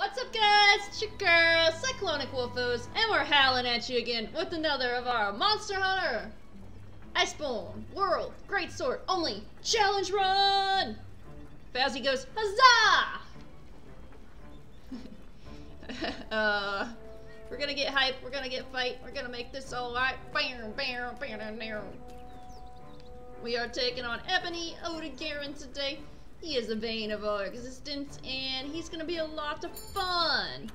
What's up, guys? It's your girl, Cyclonic Wolfos, and we're howling at you again with another of our Monster Hunter Iceborne World Greatsword Only Challenge Run! Fazzy goes, huzzah! We're gonna get hype, we're gonna get fight, we're gonna make this all right. Bam, bam, bam, bam. We are taking on Ebony Odogaron today. He is the bane of our existence, and he's gonna be a lot of fun.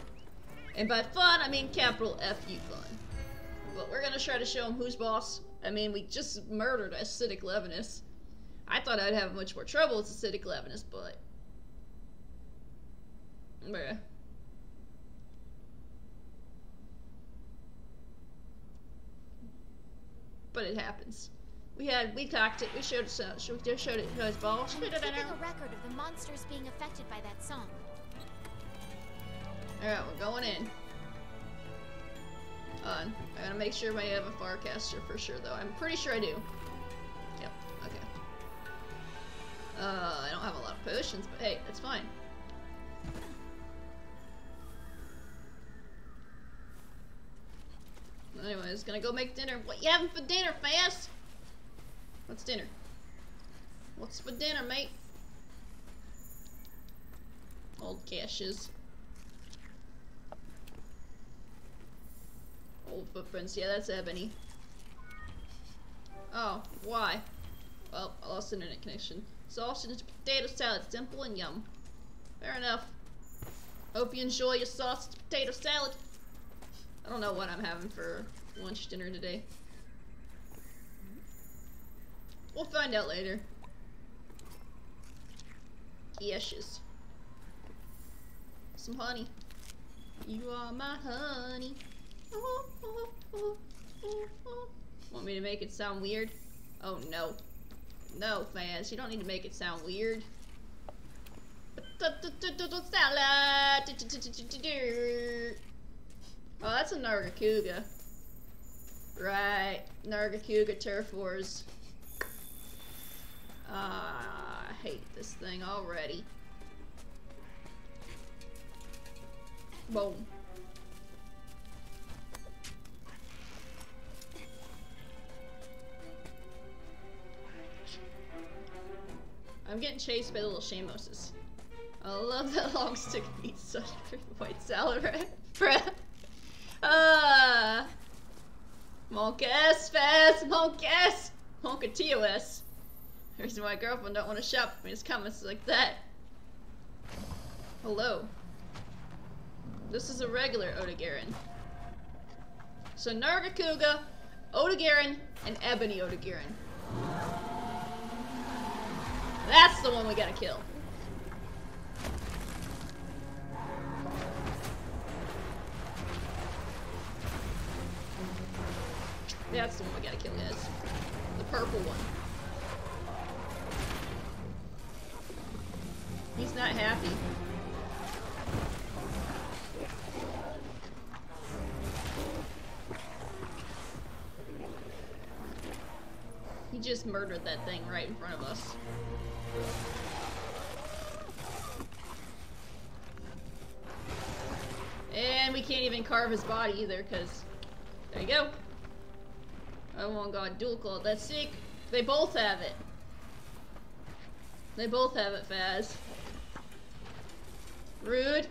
And by fun, I mean capital F-U fun. But we're gonna try to show him who's boss. I mean, we just murdered Acidic Levinus. I thought I'd have much more trouble with Acidic Levinus, but... bruh. But it happens. We cocked it. We showed it to his balls. We took a record of the monsters being affected by that song. All right, we're going in. Hold on. I gotta make sure I have a farcaster for sure, though. I'm pretty sure I do. Yep. Okay. I don't have a lot of potions, but hey, that's fine. Anyways, gonna go make dinner. What you having for dinner, Fast? What's dinner? What's for dinner, mate? Old caches. Old footprints. Yeah, that's Ebony. Oh, why? Well, I lost internet connection. Sausage, potato salad. Simple and yum. Fair enough. Hope you enjoy your sausage, potato salad. I don't know what I'm having for lunch, dinner today. We'll find out later. Yeshes. Some honey. You are my honey. Oh, oh, oh, oh, oh. Want me to make it sound weird? Oh no. No, Faz, you don't need to make it sound weird. Salad! Oh, that's a Nargacuga. Right. Nargacuga turf wars. I hate this thing already. Boom. I'm getting chased by the little shamoses. I love that long stick of meat stuffed with white salad, right? Monkas, Fast, Monkas, Monkatos. The reason why my girlfriend don't want to shop for me is comments like that. Hello. This is a regular Odogaron. So Nargacuga, Odogaron, and Ebony Odogaron. That's the one we gotta kill. That's the one we gotta kill, guys. The purple one. He's not happy. He just murdered that thing right in front of us. And we can't even carve his body either, because... there you go. Oh my god, dual claw, that's sick. They both have it. They both have it, Faz. Rude.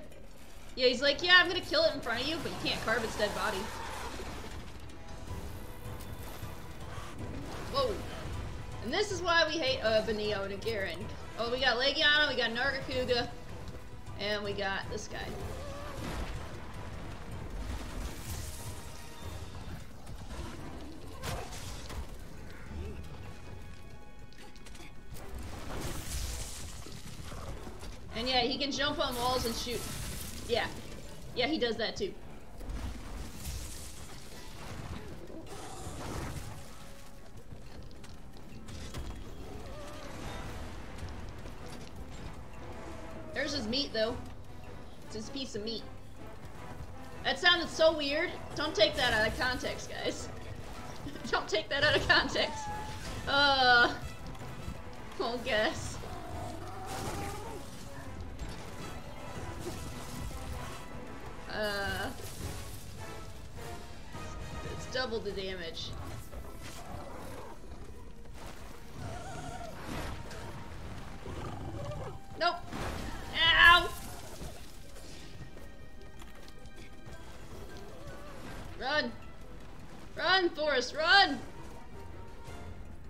Yeah, he's like, yeah, I'm gonna kill it in front of you, but you can't carve its dead body. Whoa. And this is why we hate Ebony Odogaron. Oh, we got Legiana, we got Nargacuga, and we got this guy. And yeah, he can jump on walls and shoot. Yeah. Yeah, he does that too. There's his meat, though. It's his piece of meat. That sounded so weird. Don't take that out of context, guys. Don't take that out of context. Won't guess. double the damage. Nope. Ow! Run! Run, Forrest, run!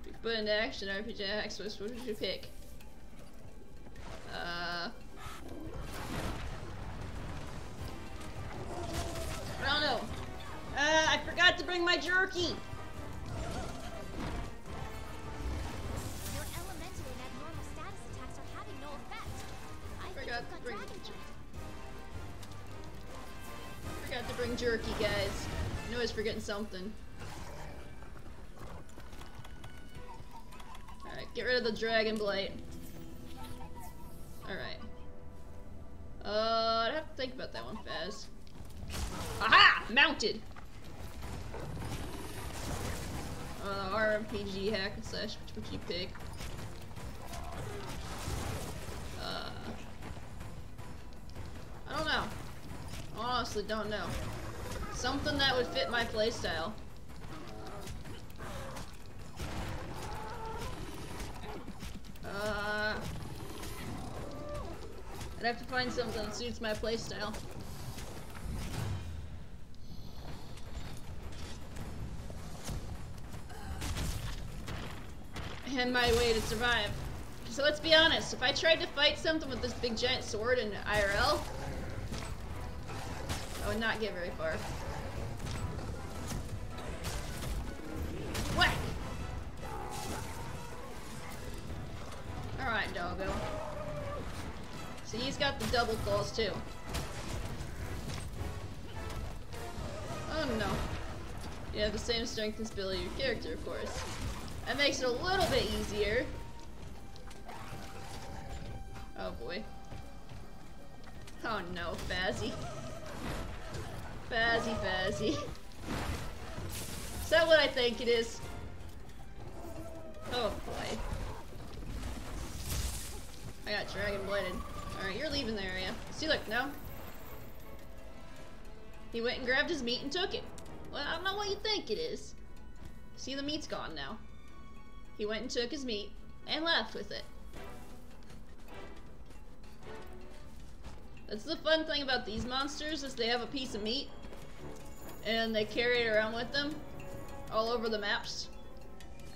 Big Butt into action, RPG Axe, what did you pick? I don't know. I forgot to bring my jerky! Jerky, guys. I know I was forgetting something. Alright, get rid of the Dragon Blight. Alright. I'd have to think about that one, Faz. Aha! Mounted! RPG hack and slash, which would you pick? I don't know. Honestly, don't know. Something that would fit my playstyle. I'd have to find something that suits my playstyle. And my way to survive. So let's be honest, if I tried to fight something with this big giant sword in IRL, I would not get very far. Whack! Alright, doggo. So he's got the double claws too. Oh no. You have the same strength and skill of your character, of course. That makes it a little bit easier. Oh boy. Oh no, Fazzy. Fazzy, Fazzy. Is that what I think it is? Oh boy. I got Dragon Blighted. Alright, you're leaving the area. See, look, no? He went and grabbed his meat and took it. Well, I don't know what you think it is. See, the meat's gone now. He went and took his meat and left with it. That's the fun thing about these monsters, is they have a piece of meat and they carry it around with them all over the maps,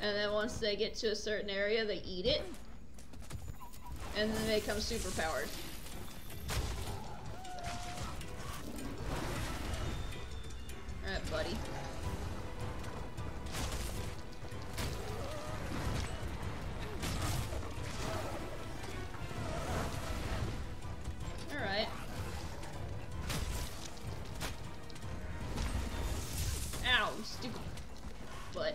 and then once they get to a certain area they eat it and then they become super powered. Alright, buddy. Alright. Ow, stupid butt.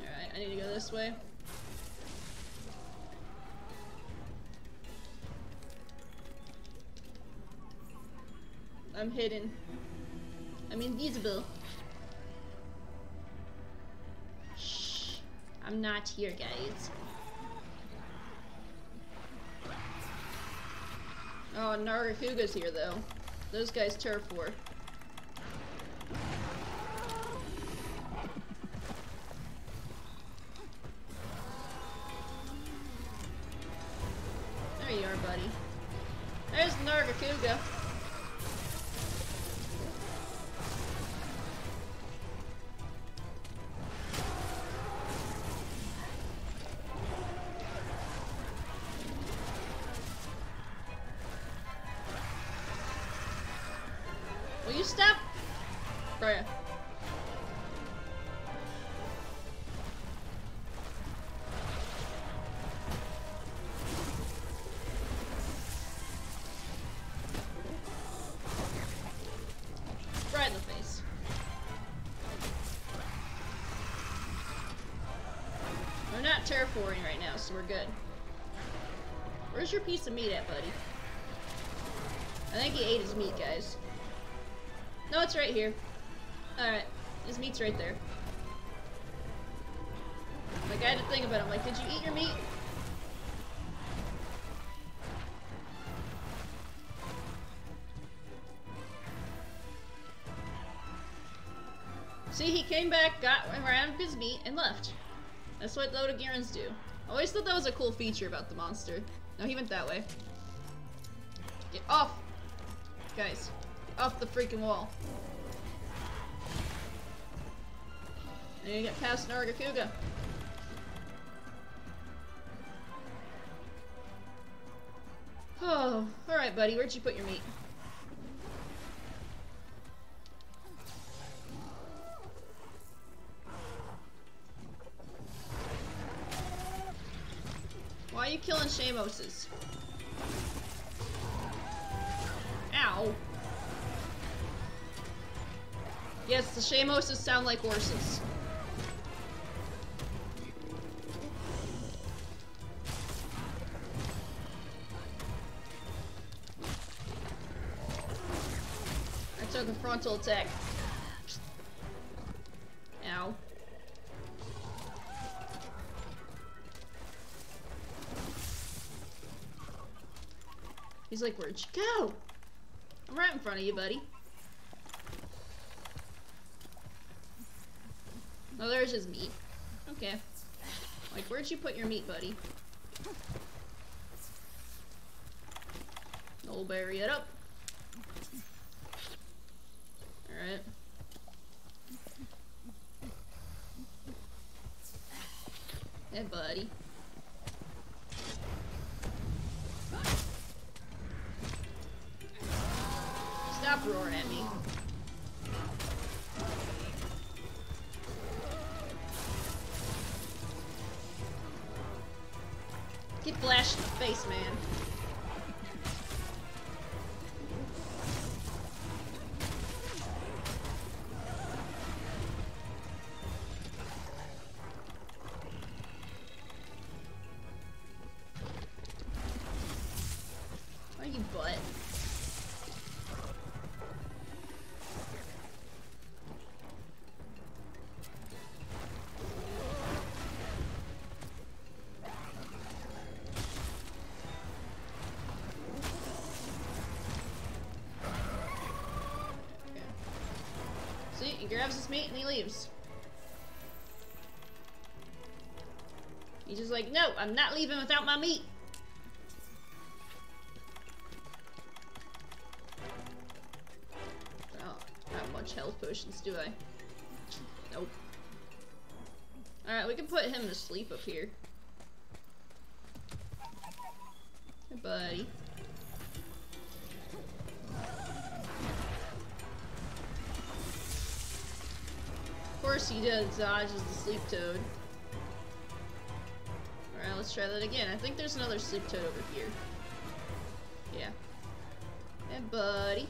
Alright, I need to go this way. I'm hidden. I'm invisible. I'm not here, guys. Oh, Nargacuga's here, though. Those guys turf war. There you are, buddy. There's Nargacuga. Terraforming right now, so we're good. Where's your piece of meat at, buddy? I think he ate his meat, guys. No, it's right here. Alright, his meat's right there. Like, I had to think about it. I'm like, did you eat your meat? See, he came back, got around his meat, and left. That's what Odogarons do. I always thought that was a cool feature about the monster. No, he went that way. Get off! Guys, get off the freaking wall. And you get past Nargacuga. Oh, alright buddy, where'd you put your meat? Why are you killing Shamoses? Ow. Yes, the Shamoses sound like horses. I took a frontal attack. Ow. He's like, where'd you go? I'm right in front of you, buddy. Oh, there's his meat. Okay. Like, where'd you put your meat, buddy? We'll bury it up. Alright. Hey, buddy. Stop roaring at me. Get flashed in the face, man. Why you butt? Grabs his meat and he leaves. He's just like, no, I'm not leaving without my meat. Oh, not much health potions, do I? Nope. Alright, we can put him to sleep up here. Hey, buddy. Of course he does, Dodge is the sleep toad. Alright, let's try that again. I think there's another sleep toad over here. Yeah. Hey, buddy.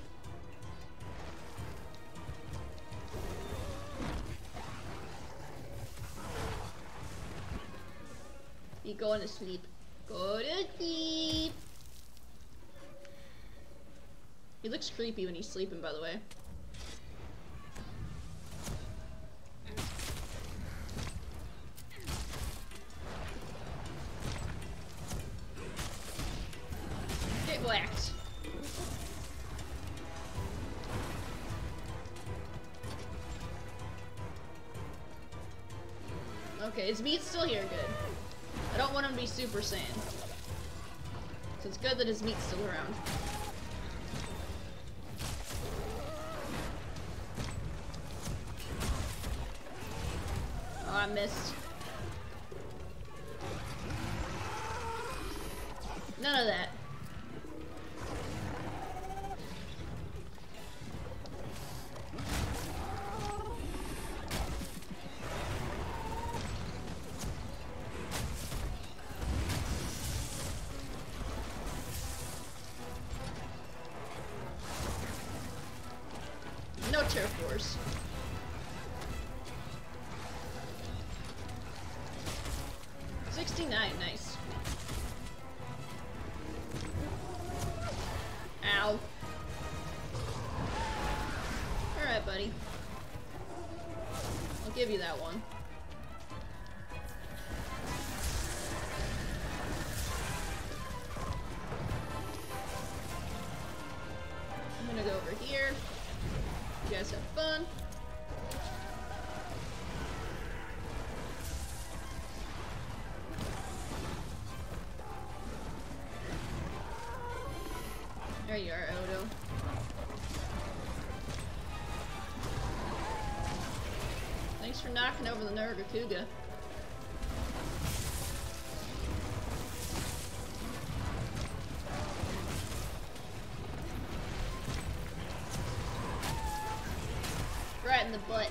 You going to sleep. Go to sleep. He looks creepy when he's sleeping, by the way. Whacked. Okay, his meat's still here, good. I don't want him to be Super Saiyan. So it's good that his meat's still around. Oh, I missed. None of that. Terror Force. $69, nice. Ow. Alright, buddy. I'll give you that one. I'm gonna go over here. You guys have fun. you are, Odo. Thanks for knocking over the Nargacuga. Right in the butt.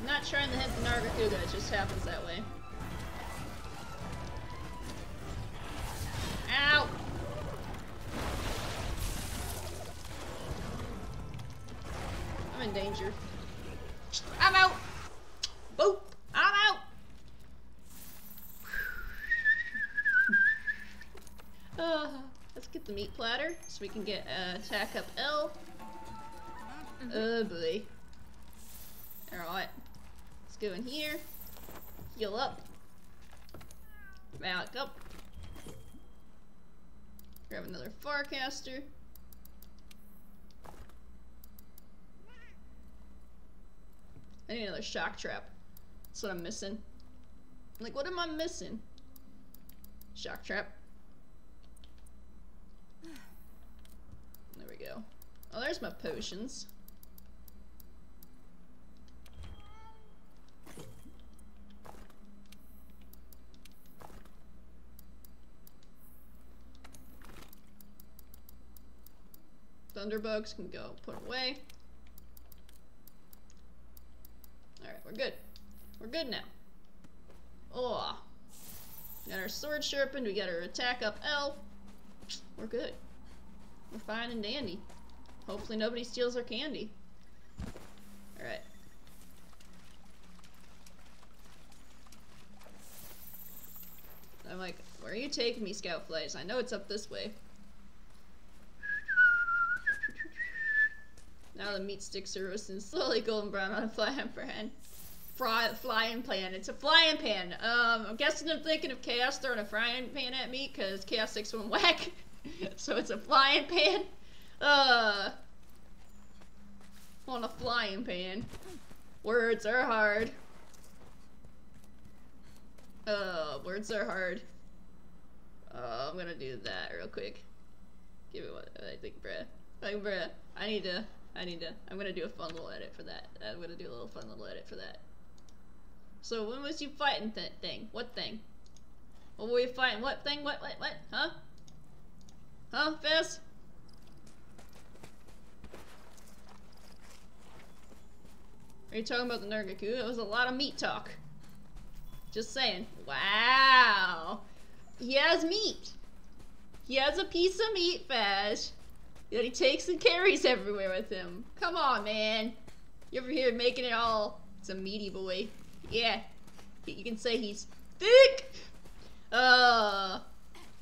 I'm not trying to hit the Nargacuga, it just happens that way. Ow! I'm in danger. I'm out! Boop! I'm out! Let's get the meat platter so we can get attack up L. Oh boy. Alright. Let's go in here. Heal up. Back up. Grab another Farcaster. I need another shock trap. That's what I'm missing. Like, what am I missing? Shock trap. There we go. Oh, there's my potions. Thunderbugs can go put away. Alright, we're good. We're good now. Oh. Got our sword sharpened, we got our attack up L. We're good. We're fine and dandy. Hopefully nobody steals our candy. Alright. I'm like, where are you taking me, Scout Flies? I know it's up this way. Now the meat sticks are roasting slowly golden brown on a flying pan. Flying pan. It's a flying pan. I'm guessing I'm thinking of Chaos throwing a frying pan at me because Chaos 6-1 whack. So it's a flying pan. On a flying pan. Words are hard. Words are hard. I'm gonna do that real quick. Give me one. I think, bruh. Like, bruh. I'm gonna do a fun little edit for that. So when was you fighting that thing? What thing? What were you fighting? What thing? What? Huh? Huh, Fizz? Are you talking about the Nargacuga? It was a lot of meat talk. Just saying. Wow! He has meat! He has a piece of meat, Fizz, that he takes and carries everywhere with him. Come on, man. You're over here making it all. It's a meaty boy. Yeah. You can say he's thick!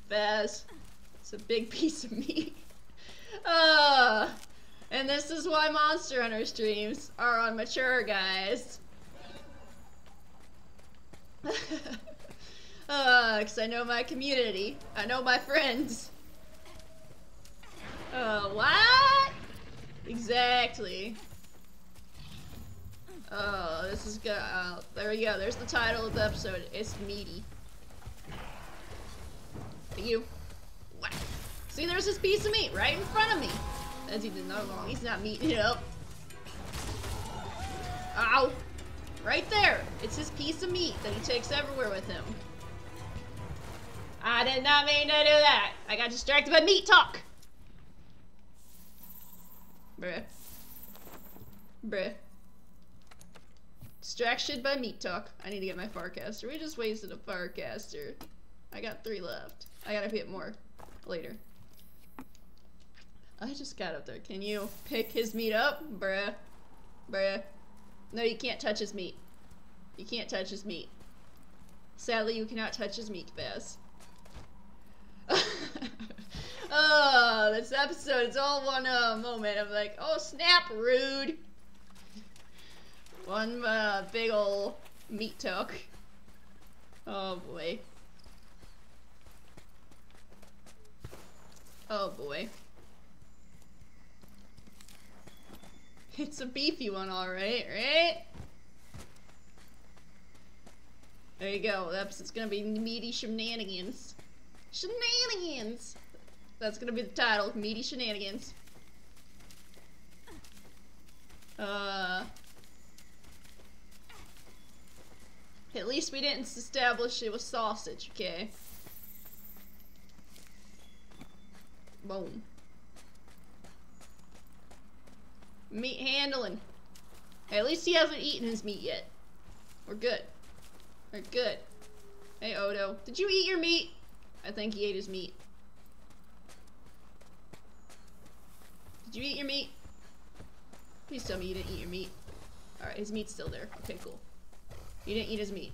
Fizz. It's a big piece of meat. And this is why Monster Hunter streams are on mature, guys. Because I know my community. I know my friends. What? Exactly. Oh, this is good. There we go. There's the title of the episode. It's meaty. You. Wow. See, there's this piece of meat right in front of me. As he did not long. He's not meeting it up. Ow. Right there. It's his piece of meat that he takes everywhere with him. I did not mean to do that. I got distracted by meat talk. Bruh. Bruh. Distracted by meat talk. I need to get my Farcaster. We just wasted a Farcaster. I got 3 left. I gotta get more later. I just got up there. Can you pick his meat up? Bruh. Bruh. No, you can't touch his meat. You can't touch his meat. Sadly, you cannot touch his meat, Bass. Oh, this episode, it's all one moment. I'm like, oh snap, rude. One big ol' meat talk. Oh boy. Oh boy. It's a beefy one, alright, right? There you go. It's gonna be meaty shenanigans. Shenanigans! That's gonna be the title, meaty shenanigans. At least we didn't establish it was sausage, okay? Boom. Meat handling. Hey, at least he hasn't eaten his meat yet. We're good. We're good. Hey, Odo. Did you eat your meat? I think he ate his meat. Did you eat your meat? Please tell me you didn't eat your meat. Alright, his meat's still there. Okay, cool. You didn't eat his meat.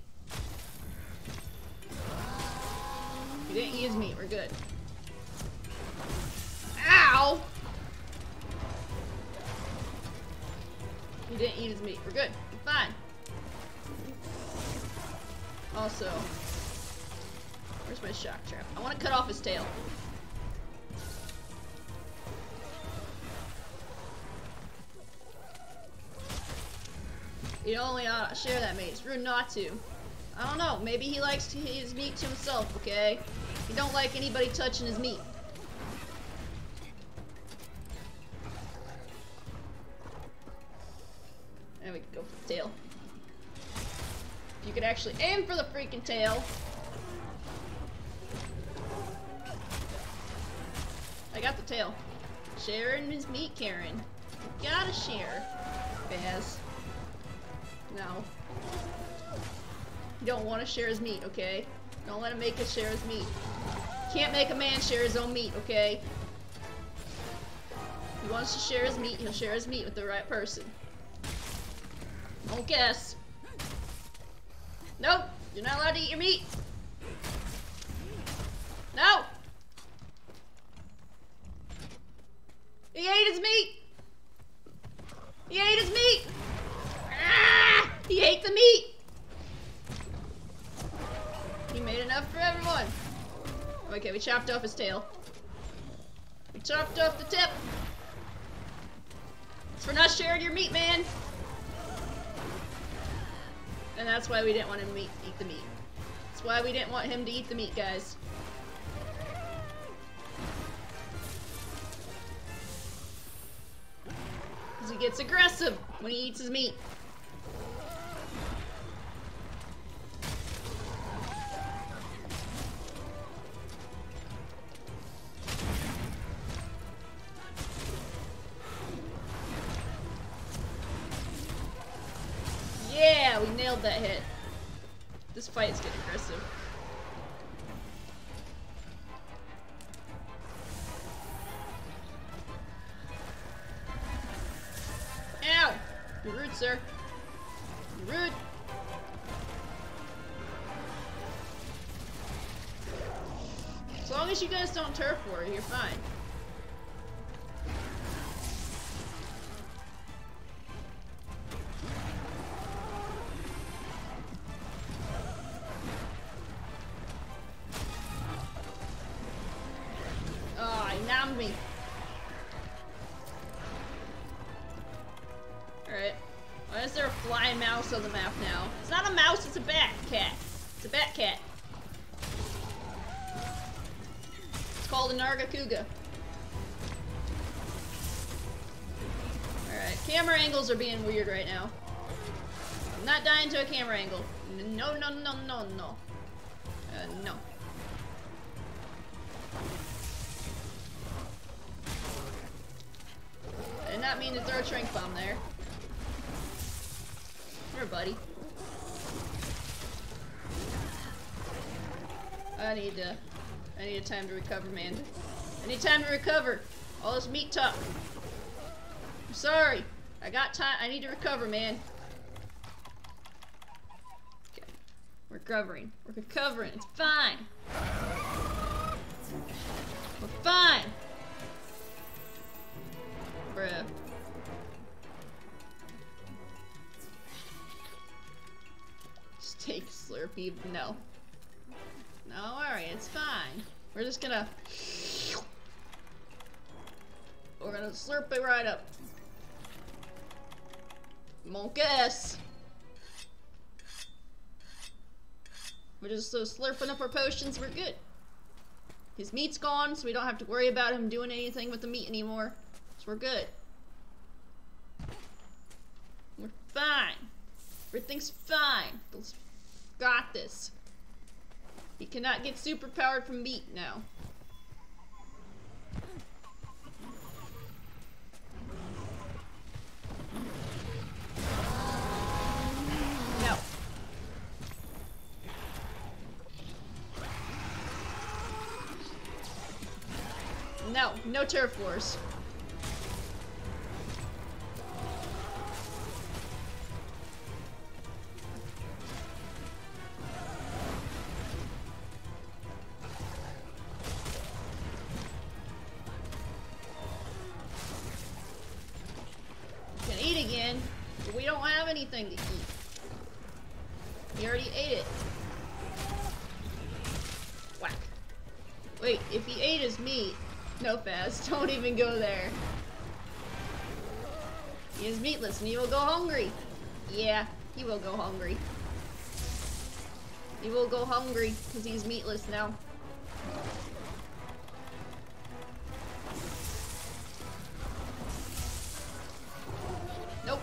You didn't eat his meat. We're good. Ow! You didn't eat his meat. We're good. We're fine. Also, where's my shock trap? I want to cut off his tail. You only ought to share that mate. It's rude not to. I don't know. Maybe he likes his meat to himself, okay? He don't like anybody touching his meat. And we can go for the tail. You could actually aim for the freaking tail. I got the tail. Sharing his meat, Karen. You gotta share, Baz. No. You don't want to share his meat, okay? Don't let him make us share his meat. Can't make a man share his own meat, okay? If he wants to share his meat, he'll share his meat with the right person. Don't guess. Nope! You're not allowed to eat your meat! No! He ate his meat! He ate his meat! Ah, he ate the meat! He made enough for everyone! Okay, we chopped off his tail. We chopped off the tip! It's for not sharing your meat, man! And that's why we didn't want him to eat the meat. That's why we didn't want him to eat the meat, guys. Because he gets aggressive when he eats his meat. That hit. This fight's getting aggressive. Ow! You're rude, sir. You're rude. As long as you guys don't turf war, you're fine. Nargacuga. Alright, camera angles are being weird right now. I'm not dying to a camera angle. No, no, no, no, no. No. I did not mean to throw a shrink bomb there. Here, buddy. I need time to recover, man. I need time to recover. All this meat talk. I'm sorry. I got time. I need to recover, man. Okay. We're recovering. We're recovering. It's fine. We're fine. Bruh. Just take a Slurpee. No. No worry, it's fine. We're just gonna... We're gonna slurp it right up. Monkus! We're just slurping up our potions, we're good. His meat's gone, so we don't have to worry about him doing anything with the meat anymore. So we're good. We're fine. Everything's fine. Got this. He cannot get superpowered from meat now. No. No, no turf wars. Can eat again, but we don't have anything to eat. He already ate it. Whack. Wait, if he ate his meat, no Fast, don't even go there. He is meatless and he will go hungry. Yeah, he will go hungry. He will go hungry because he's meatless now. Nope.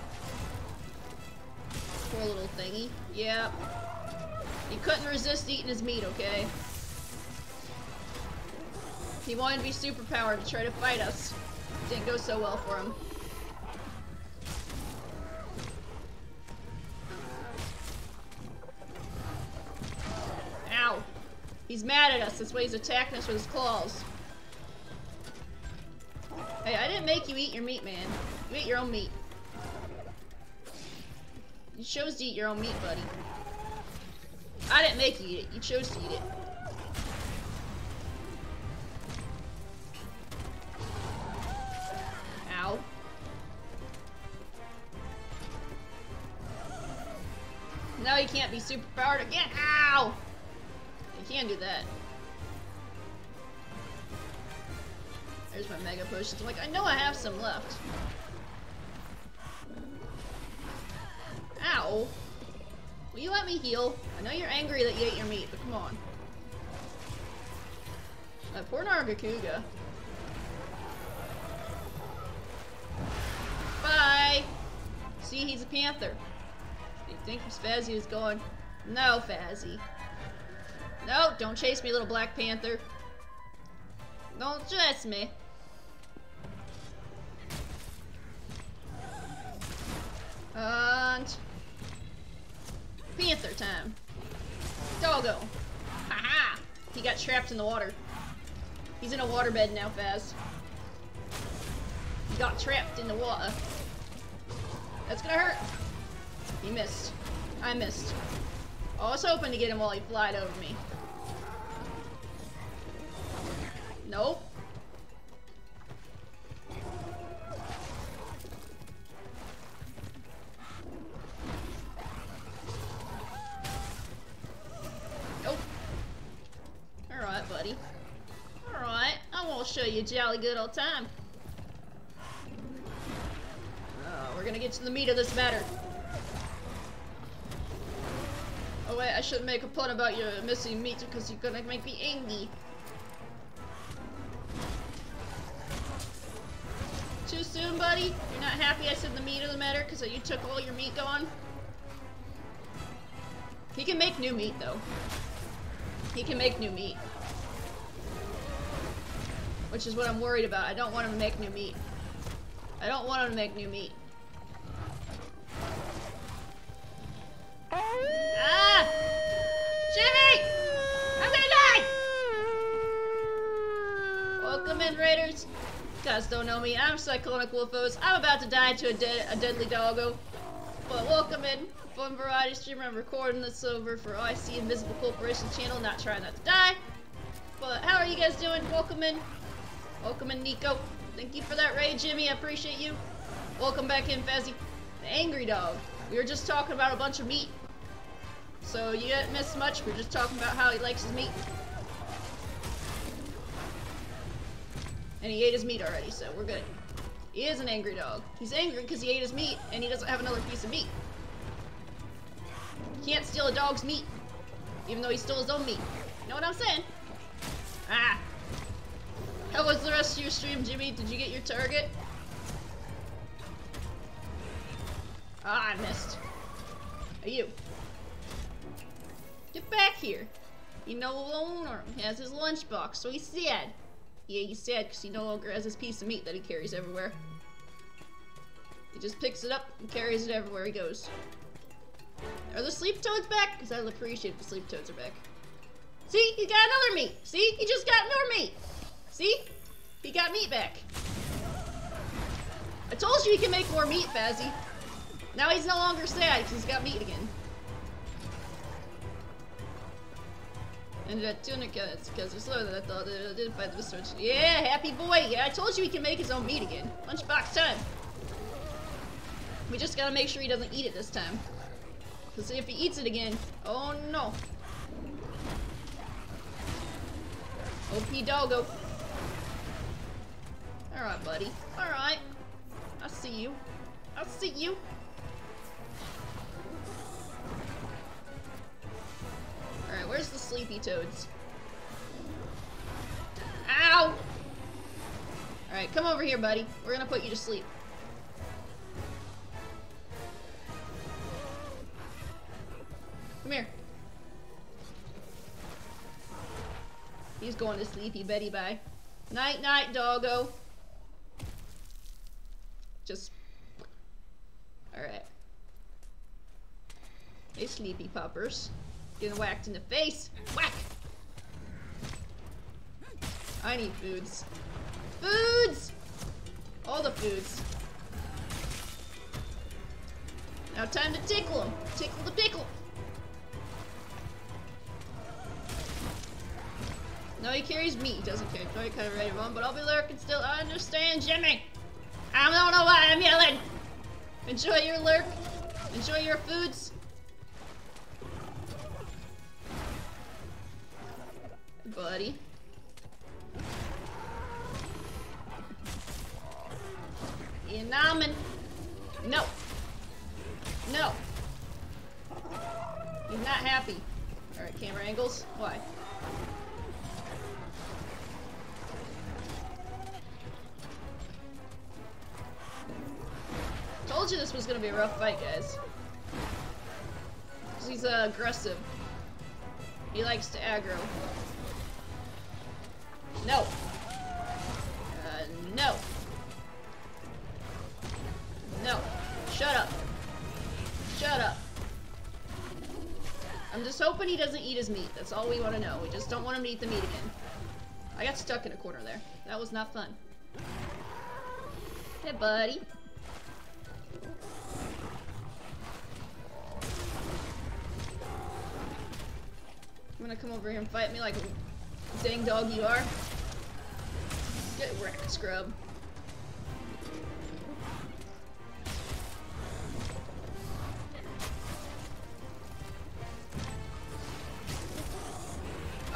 Poor little thingy. Yep. He couldn't resist eating his meat, okay? He wanted to be superpowered to try to fight us. Didn't go so well for him. Ow. He's mad at us. That's why he's attacking us with his claws. Hey, I didn't make you eat your meat, man. You ate your own meat. You chose to eat your own meat, buddy. I didn't make you eat it. You chose to eat it. Now he can't be superpowered again. Ow! He can do that. There's my mega potions. I'm like, I know I have some left. Ow! Will you let me heal? I know you're angry that you ate your meat, but come on. That poor Nargacuga. Bye! See, he's a panther. I think Fazzy is going. No, Fazzy. No, don't chase me, little Black Panther. Don't chase me. And Panther time. Doggo. Haha. He got trapped in the water. He's in a waterbed now, Faz. He got trapped in the water. That's gonna hurt. He missed. I missed. I was hoping to get him while he flied over me. Nope. Nope. Alright, buddy. Alright, I won't show you a jolly good old time. We're gonna get to the meat of this matter. Oh wait, I shouldn't make a pun about your missing meat because you're gonna make me angry. Too soon, buddy? You're not happy I said the meat of the matter because you took all your meat gone? He can make new meat, though. He can make new meat. Which is what I'm worried about. I don't want him to make new meat. I don't want him to make new meat. Ah! Jimmy! I'm gonna die! Welcome in, Raiders. You guys don't know me. I'm Cyclonic Wolfos. I'm about to die to a deadly doggo. But welcome in. Fun variety streamer. I'm recording this over for IC Invisible Corporation channel. Not trying not to die. But how are you guys doing? Welcome in. Welcome in, Nico. Thank you for that raid, Jimmy. I appreciate you. Welcome back in, Fazzy. The angry dog. We were just talking about a bunch of meat. So you didn't miss much, we're just talking about how he likes his meat. And he ate his meat already, so we're good. He is an angry dog. He's angry because he ate his meat and he doesn't have another piece of meat. Can't steal a dog's meat. even though he stole his own meat. You know what I'm saying? Ah! How was the rest of your stream, Jimmy? Did you get your target? Ah, I missed. Are you? Get back here. You no longer has his lunchbox, so he's sad. Yeah, he's sad because he no longer has his piece of meat that he carries everywhere. He just picks it up and carries it everywhere he goes. Are the sleep toads back? Because I'd appreciate if the sleep toads are back. See? He got another meat! See? He just got more meat! See? He got meat back. I told you he can make more meat, Fazzy. Now he's no longer sad because he's got meat again. And that tunica, it's because they're slower than I thought. I did fight the search. Yeah, happy boy! Yeah, I told you he can make his own meat again. Lunchbox time! We just gotta make sure he doesn't eat it this time. Because if he eats it again, oh no. OP doggo. Alright, buddy. Alright. I see you. I see you. Alright, where's the sleepy toads? Ow! Alright, come over here, buddy. We're gonna put you to sleep. Come here. He's going to sleepy Betty bye. Night night, doggo. Just. Alright. Hey, sleepy poppers. Getting whacked in the face. Whack! I need foods. Foods! All the foods. Now, time to tickle them. Tickle the pickle. No, he carries meat. He doesn't care. Sorry, kind of ready to run, but I'll be lurking still. I understand, Jimmy. I don't know why I'm yelling. Enjoy your lurk. Enjoy your foods. Buddy. You nommin'. No. No. He's not happy. Alright, camera angles. Why? Told you this was gonna be a rough fight, guys. Cause he's aggressive. He likes to aggro. No. No. No. Shut up. Shut up. I'm just hoping he doesn't eat his meat. That's all we want to know. We just don't want him to eat the meat again. I got stuck in a corner there. That was not fun. Hey, buddy. I'm gonna come over here and fight me like a dang dog you are. Get wrecked, scrub.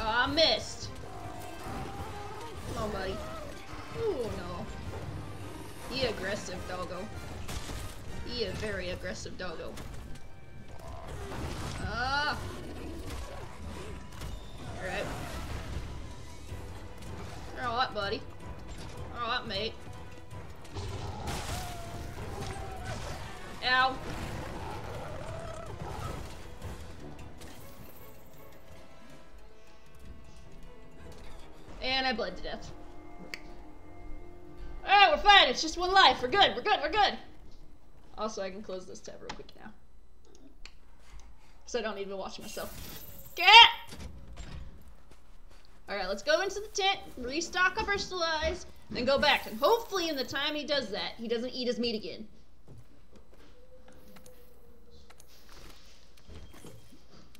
Oh, I missed. Come on, buddy. Ooh, no. He aggressive, doggo. He a very aggressive doggo. Ah. Alright. Alright, buddy. Alright, mate. Ow. And I bled to death. Alright, we're fine. It's just one life. We're good. We're good. We're good. Also, I can close this tab real quick now. So I don't need to watch myself. Get! Alright, let's go into the tent, restock up our supplies, then go back. And hopefully in the time he does that, he doesn't eat his meat again.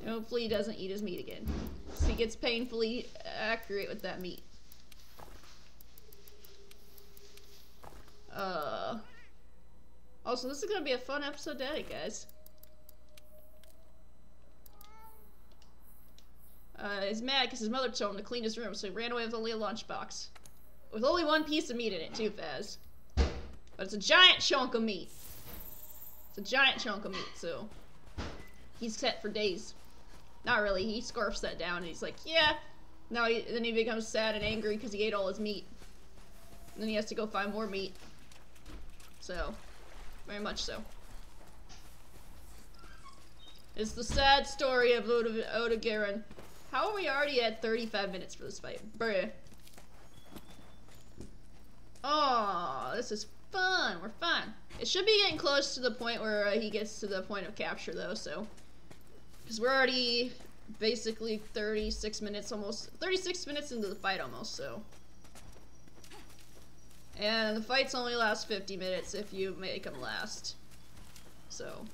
And hopefully he doesn't eat his meat again. So he gets painfully accurate with that meat. Also, this is going to be a fun episode today, guys. He's mad because his mother told him to clean his room, so he ran away with only a lunchbox. With only one piece of meat in it, too, Faz. But it's a giant chunk of meat. It's a giant chunk of meat, so... He's set for days. Not really. He scarfs that down and he's like, yeah. Now then he becomes sad and angry because he ate all his meat. And then he has to go find more meat. So, very much so. It's the sad story of Odogaron. How are we already at 35 minutes for this fight? Bruh. Oh, this is fun. We're fun. It should be getting close to the point where he gets to the point of capture, though, so. Because we're already basically 36 minutes almost. 36 minutes into the fight almost, so. And the fights only last 50 minutes if you make them last. So.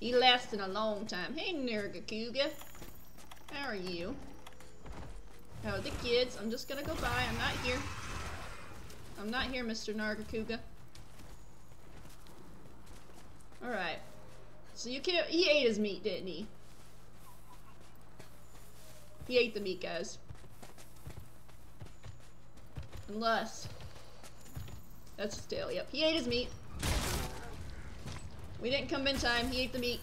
He lasted a long time. Hey, Nargacuga. How are you? How are the kids? I'm just gonna go by. I'm not here. I'm not here, Mr. Nargacuga. Alright. So you can't- he ate his meat, didn't he? He ate the meat, guys. Unless. That's his tail, yep. He ate his meat. We didn't come in time, he ate the meat.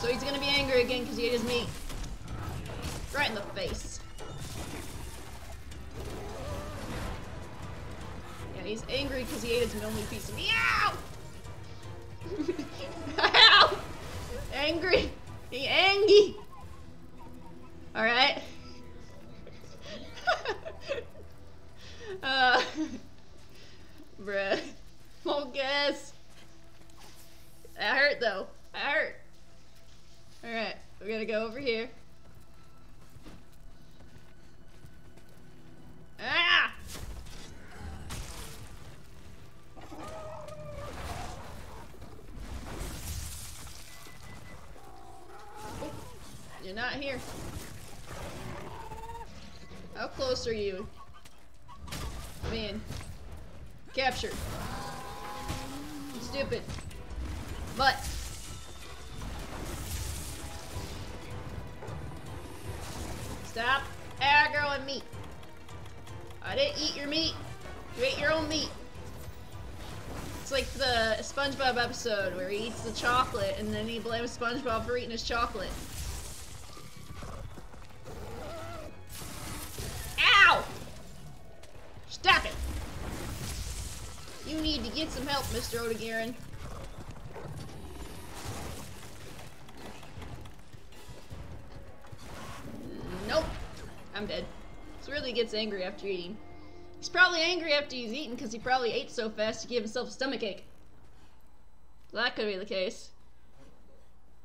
So he's gonna be angry again because he ate his meat. Right in the face. Yeah, he's angry because he ate his only piece of meat. Ow! Ow! Angry! He angry! Alright. Bruh. Focus! That hurt though. That hurt. Alright, we're gonna go over here. Ah! Oh, you're not here. How close are you? Man. Captured. Stupid. But. Stop aggroing me. I didn't eat your meat. You ate your own meat. It's like the SpongeBob episode where he eats the chocolate and then he blames SpongeBob for eating his chocolate. Ow! Stop it! You need to get some help, Mr. Odogaron. Nope. I'm dead. This really gets angry after eating. He's probably angry after he's eaten because he probably ate so fast he gave himself a stomachache. So that could be the case.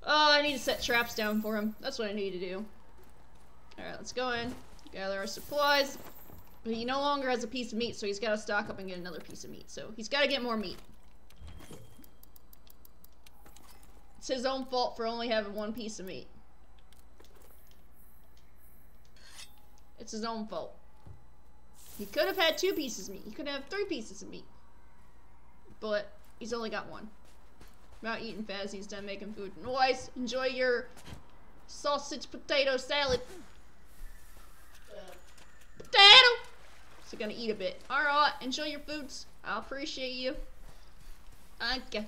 Oh, I need to set traps down for him. That's what I need to do. Alright, let's go in. Gather our supplies. But he no longer has a piece of meat, so he's gotta stock up and get another piece of meat. So he's gotta get more meat. It's his own fault for only having one piece of meat. It's his own fault. He could have had two pieces of meat. He could have three pieces of meat. But he's only got one. About eating fast, he's done making food noise. Enjoy your sausage potato salad. Potato! So gonna eat a bit. Alright, enjoy your foods. I appreciate you. Anka.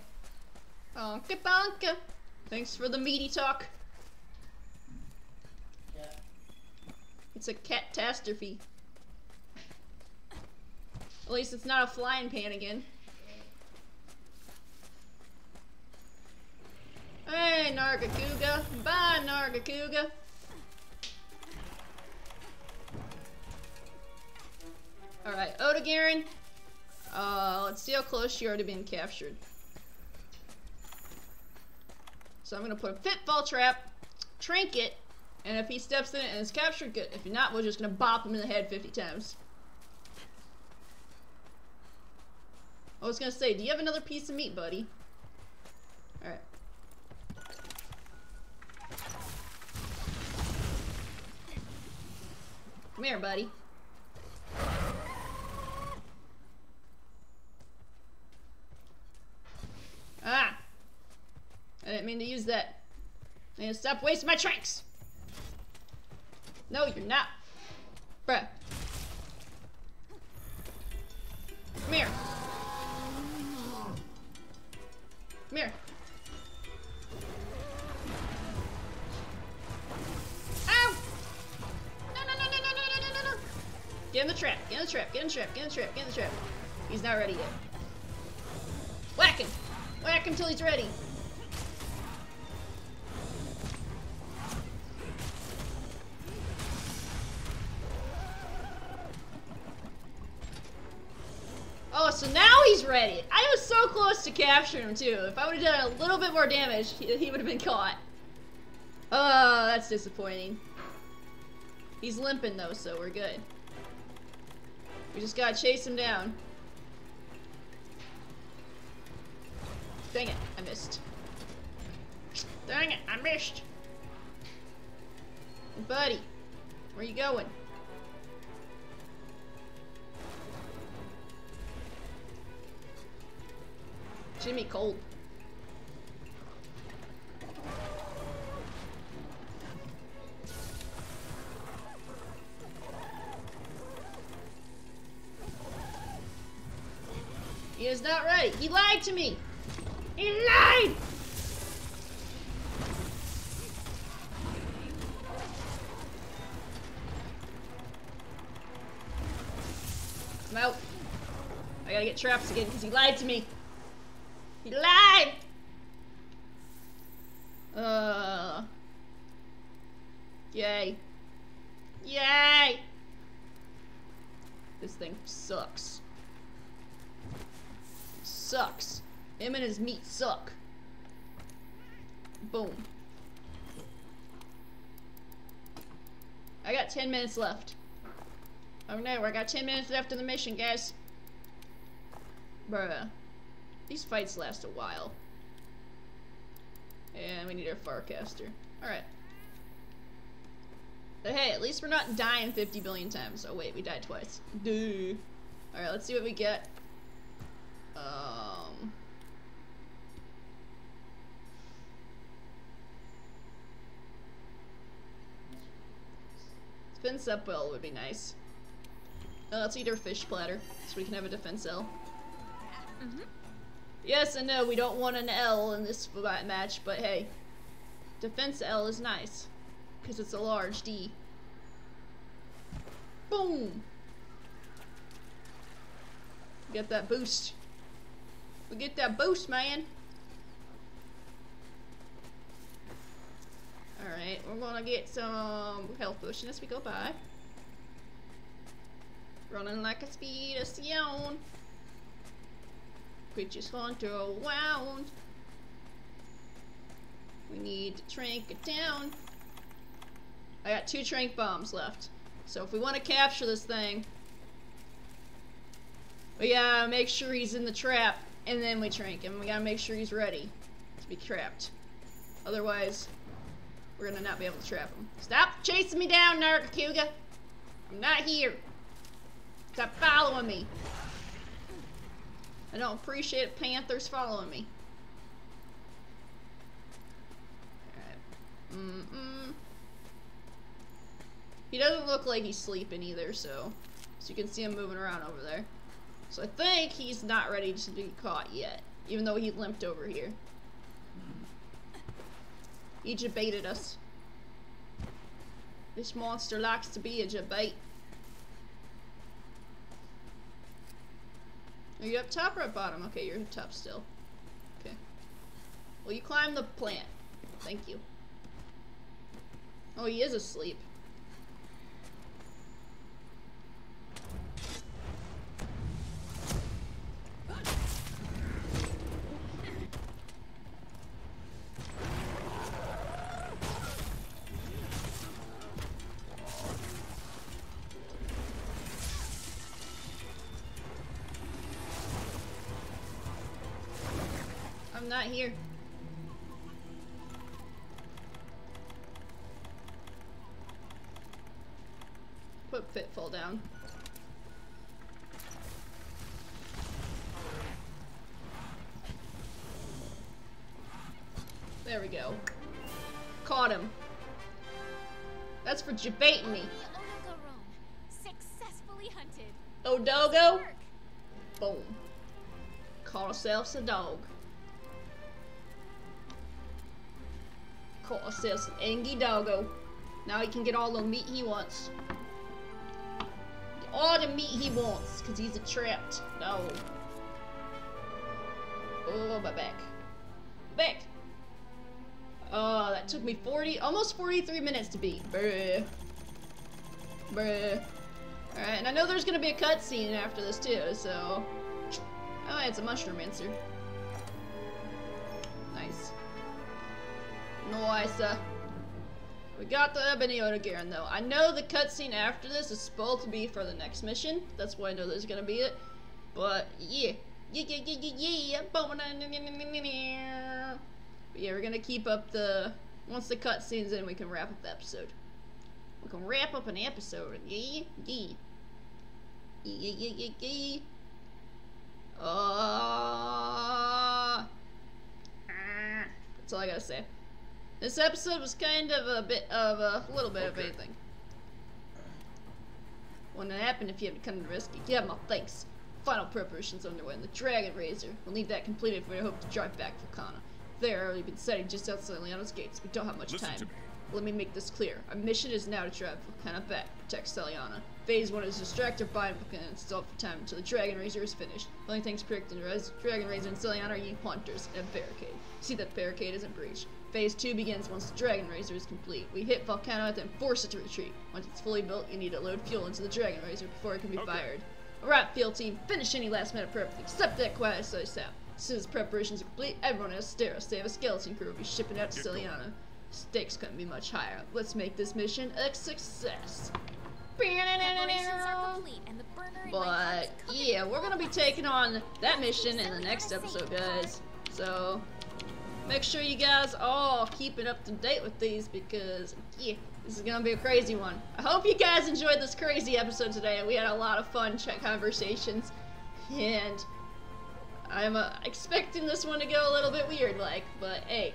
Anka panka. Thanks for the meaty talk. Yeah. It's a catastrophe. At least it's not a flying pan again. Hey, Nargacuga. Bye, Nargacuga. Alright, Odogaron. Let's see how close you are to being captured. So I'm gonna put a pitfall trap, trinket, and if he steps in it and is captured, good. If not, we're just gonna bop him in the head 50 times. I was gonna say, do you have another piece of meat, buddy? Alright. Come here, buddy. Ah! I didn't mean to use that. I'm gonna stop wasting my tranks! No, you're not. Bruh. Come here. Come here. Get in the trap, get in the trap, get in the trap, get in the trap, get in the trap. He's not ready yet. Whack him! Whack him till he's ready! Oh, so now he's ready! I was so close to capturing him, too. If I would've done a little bit more damage, he would've been caught. Oh, that's disappointing. He's limping, though, so we're good. We just gotta chase him down. Dang it, I missed. Dang it, I missed! Buddy, where you going? Jimmy Cold. He is not ready. He lied to me. He lied. I'm out. I gotta get traps again because he lied to me. He lied! Yay. Yay! This thing sucks. Sucks. Him and his meat suck. Boom. I got 10 minutes left. Oh no, I got 10 minutes left in the mission, guys. Bruh. These fights last a while. And we need our Farcaster. Alright. But hey, at least we're not dying 50 billion times. Oh wait, we died twice. Duh. Alright, let's see what we get. Defense up well would be nice. Let's eat our fish platter so we can have a defense L. Mm-hmm. Yes and no, we don't want an L in this match, but hey. Defense L is nice. Because it's a large D. Boom! Get that boost. We get that boost, man! Alright, we're gonna get some health potion as we go by. Running like a speed of sound. Creatures hunt around. We need to trank it down. I got 2 trank bombs left. So if we want to capture this thing, we gotta make sure he's in the trap and then we trank him. We gotta make sure he's ready to be trapped. Otherwise, we're gonna not be able to trap him. Stop chasing me down, Nargacuga! I'm not here! Stop following me! I don't appreciate panthers following me. Alright. Mm-mm. He doesn't look like he's sleeping either, so you can see him moving around over there. So I think he's not ready to be caught yet, even though he limped over here. He jebaited us. This monster likes to be a jebait. Are you up top or up bottom? Okay, you're up top still. Okay. Well, you climb the plant. Thank you. Oh, he is asleep. I'm not here. Put Pitfall down. There we go. Caught him. That's for jebaiting me. Successfully hunted. Odogo. Boom. Caught ourselves a dog. Caught ourselves an Angie Doggo. Now he can get all the meat he wants. Yeah. all the meat he wants, because he's a trapped. No. Oh, my back. Back! Oh, that took me almost 43 minutes to beat. Bruh. Bruh. Alright, and I know there's gonna be a cutscene after this too, so... Oh, it's a mushroom answer. Nice. Nice. We got the Ebony Odogaron though. I know the cutscene after this is supposed to be for the next mission. That's why I know there's gonna be it. But yeah. Yeah. But yeah, we're gonna keep up the... Once the cutscene's in, we can wrap up the episode. We can wrap up an episode. Yeah, yeah. Yeah, yeah, yeah, yeah. That's all I gotta say. This episode was kind of a bit of a little bit of anything. Wouldn't happen if you haven't come to rescue. You have my thanks. Final preparations underway on the Dragon Razor. We'll need that completed if we hope to drive back Volcana. There, we've been setting just outside Seliana's gates. We don't have much time. Listen to me. Let me make this clear. Our mission is now to drive Volcana back, protect Seliana. Phase 1 is distract her by Volcana and stall for time until the Dragon Razor is finished. The only things protecting the Dragon Razor and Seliana are you hunters and a barricade. See that barricade isn't breached. Phase 2 begins once the Dragon Razor is complete. We hit Volcanoth and force it to retreat. Once it's fully built, you need to load fuel into the Dragon Razor before it can be fired. Alright, field team, finish any last minute prep except that quiet slice out. As soon as preparations are complete, everyone has Steros. They have a skeleton crew will be shipping out to Seliana. Stakes couldn't be much higher. Let's make this mission a success. But yeah, we're gonna be taking on that mission in the next episode, guys. So make sure you guys all keeping up to date with these because yeah, this is gonna be a crazy one. I hope you guys enjoyed this crazy episode today. We had a lot of fun chat conversations, and I'm expecting this one to go a little bit weird, like. But hey.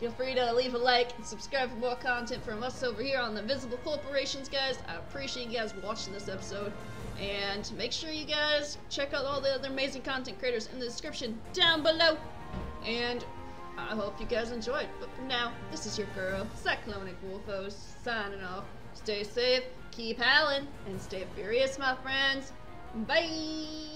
Feel free to leave a like and subscribe for more content from us over here on the Invisible Corporations, guys. I appreciate you guys watching this episode. And make sure you guys check out all the other amazing content creators in the description down below. And I hope you guys enjoyed. But for now, this is your girl, Cyclonic Wolfos, signing off. Stay safe, keep howling, and stay furious, my friends. Bye!